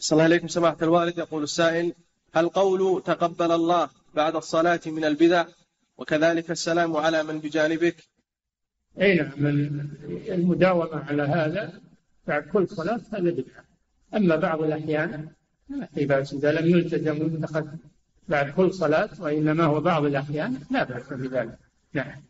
صلى الله عليكم سماحة الوالد. يقول السائل: هل قول تقبل الله بعد الصلاة من البدع، وكذلك السلام على من بجانبك؟ أي نعم، المداومة على هذا بعد كل صلاة هذا بدعة. أما بعض الأحيان في بأس إذا لم يلتزم بعد كل صلاة، وإنما هو بعض الأحيان لا بأس بذلك. نعم.